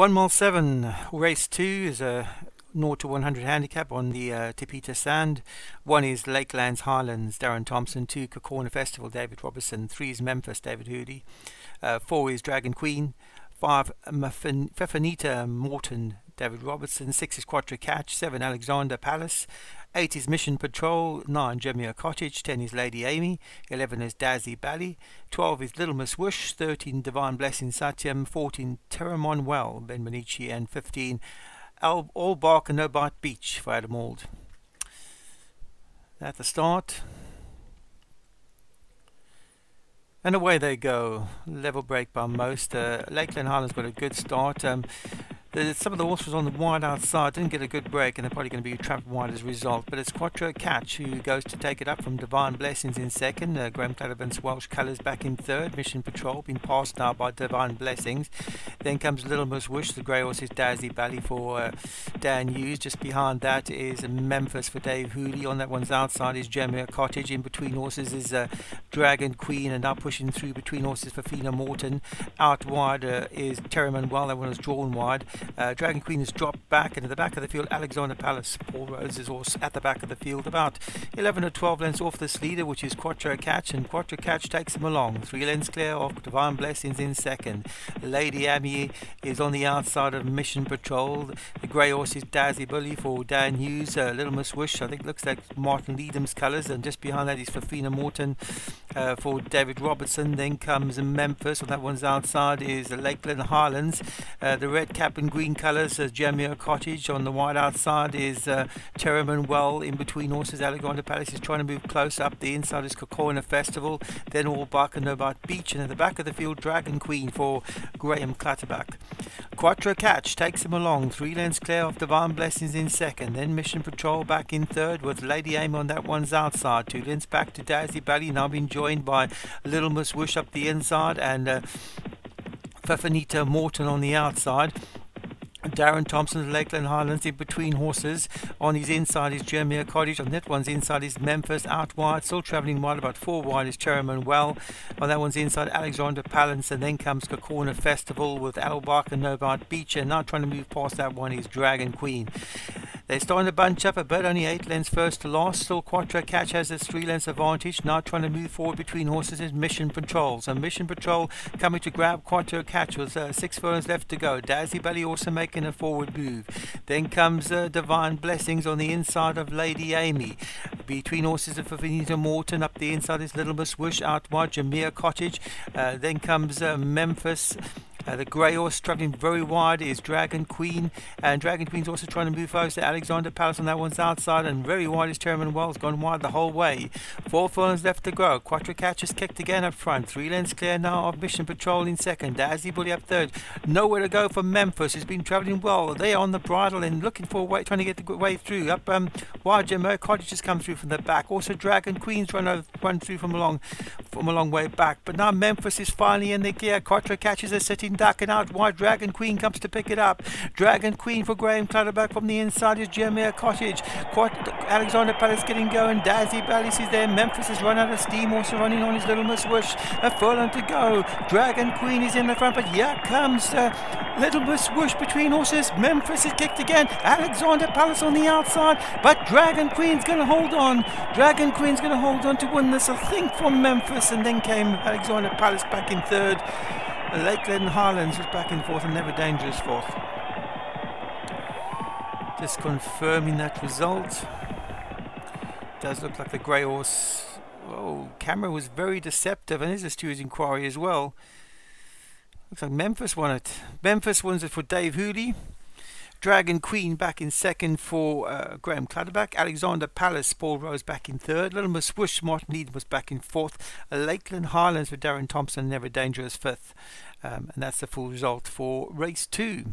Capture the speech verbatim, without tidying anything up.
one mile seven, race two is a zero to one hundred handicap on the uh, Tipita Sand. One is Lakelands Highlands, Darren Thompson. Two, Kakorna Festival, David Robertson. Three is Memphis, David Hoodie. Uh, four is Dragon Queen. Five, Fefanita Morton, David Robertson. Six is Quattro Catch. Seven, Alexander Palace. Eight is Mission Patrol. Nine, Jemmy Cottage. Ten is Lady Amy. Eleven is Dazzy Bally. Twelve is Little Miss Wish. Thirteen, Divine Blessing Satyam. Fourteen, Terramon Well Ben Benici. And fifteen, All Al Al Bark and No Bite Beach for Adam Auld. At the start. And away they go. Level break by most. Uh, Lakeland Highlands got a good start. Um, the, some of the horses on the wide outside didn't get a good break, and they're probably going to be trapped wide as a result. But it's Quattro Catch who goes to take it up from Divine Blessings in second. Uh, Graham Cladabin's Welsh Colours back in third. Mission Patrol being passed now by Divine Blessings. Then comes Little Miss Wish. The grey horse is Dazzy Bally for uh, Dan Hughes. Just behind that is Memphis for Dave Hoodie. On that one's outside is Jemmy Cottage. In between horses is uh, Dragon Queen, and now pushing through between horses for Fina Morton. Out wide uh, is Terry Manuel. That one was drawn wide. Uh, Dragon Queen has dropped back, and at the back of the field, Alexander Palace, Paul Rose's horse, at the back of the field, about eleven or twelve lengths off this leader, which is Quattro Catch, and Quattro Catch takes him along. Three lengths clear of Divine Blessings in second. Lady Amy is on the outside of Mission Patrol. The grey horse is Dazzy Bally for Dan Hughes. Uh, Little Miss Wish, I think, looks like Martin Leedham's colours, and just behind that is Fina Morton uh, for David Robertson. Then comes Memphis, on that one's outside is Lakeland Highlands. Uh, the red cap in green colours is uh, Jemmy Cottage. On the wide outside is uh, Terramon Well. In between horses, Alexander Palace is trying to move close up. The inside is Kakorna Festival, then All Bark and No Bite Beach, and at the back of the field, Dragon Queen for Graham Cladabin. Quattro Catch takes him along, three lengths clear of Divine Blessings in second, then Mission Patrol back in third with Lady Aim on that one's outside, two lengths back to Dazzy Bally, now being joined by Little Miss Wish up the inside and uh, Fefanita Morton on the outside. Darren Thompson of Lakeland Highlands in between horses. On his inside is Jemmy Cottage. On that one's inside is Memphis. Out wide, still travelling wide, about four wide is Terramon Well. On that one's inside, Alexander Palace. And then comes Kakorna Festival with Al Bark and No Bite Beach. And now trying to move past that one is Dragon Queen. They're starting to bunch up a bit, only eight lengths first to last. Still Quattro Catch has its three lengths advantage. Now trying to move forward between horses is Mission Patrol. So Mission Patrol coming to grab Quattro Catch with uh, six furlongs left to go. Dazzy Bally also making a forward move. Then comes uh, Divine Blessings on the inside of Lady Amy. Between horses of Fefanita Morton. Up the inside is Little Miss Wish. Out wide, Jemmy Cottage. Uh, then comes uh, Memphis. Uh, the grey horse struggling very wide is Dragon Queen, and Dragon Queen's also trying to move close to Alexander Palace. On that one's outside and very wide is Terramon Well. It's gone wide the whole way. Four furlongs left to go. Quattro Catch is kicked again up front. Three lengths clear now of Mission Patrol in second. Dazzy Bally up third. Nowhere to go for Memphis, who's been travelling well. They are on the bridle and looking for a way, trying to get the way through. Up um, wide, Jemmy Cottage has come through from the back. Also Dragon Queen's run, over, run through from a, long, from a long way back. But now Memphis is finally in the gear. Quattro Catches are sitting duck, and out wide Dragon Queen comes to pick it up. Dragon Queen for Graham Cladabin. From the inside is Jemmy Cottage. Quite Alexander Palace getting going. Dazzy Bally is there. Memphis has run out of steam, also running on his Little Miss Wish. A furlong to go. Dragon Queen is in the front, but here comes uh, Little Miss Wish between horses. Memphis is kicked again. Alexander Palace on the outside, but Dragon Queen's going to hold on. Dragon Queen's going to hold on to win this, I think, from Memphis. And then came Alexander Palace back in third. Lakeland Highlands was back and forth, and Never Dangerous fourth. Just confirming that result. Does look like the grey horse. Oh, camera was very deceptive, and is a steward's inquiry as well. Looks like Memphis won it. Memphis wins it for Dave Hoodie. Dragon Queen back in second for uh, Graham Cladabin. Alexander Palace, Paul Rose back in third. Little Miss Wish, Martin Leedham was back in fourth. Lakeland Highlands with Darren Thompson, Never Dangerous fifth. Um, and that's the full result for race two.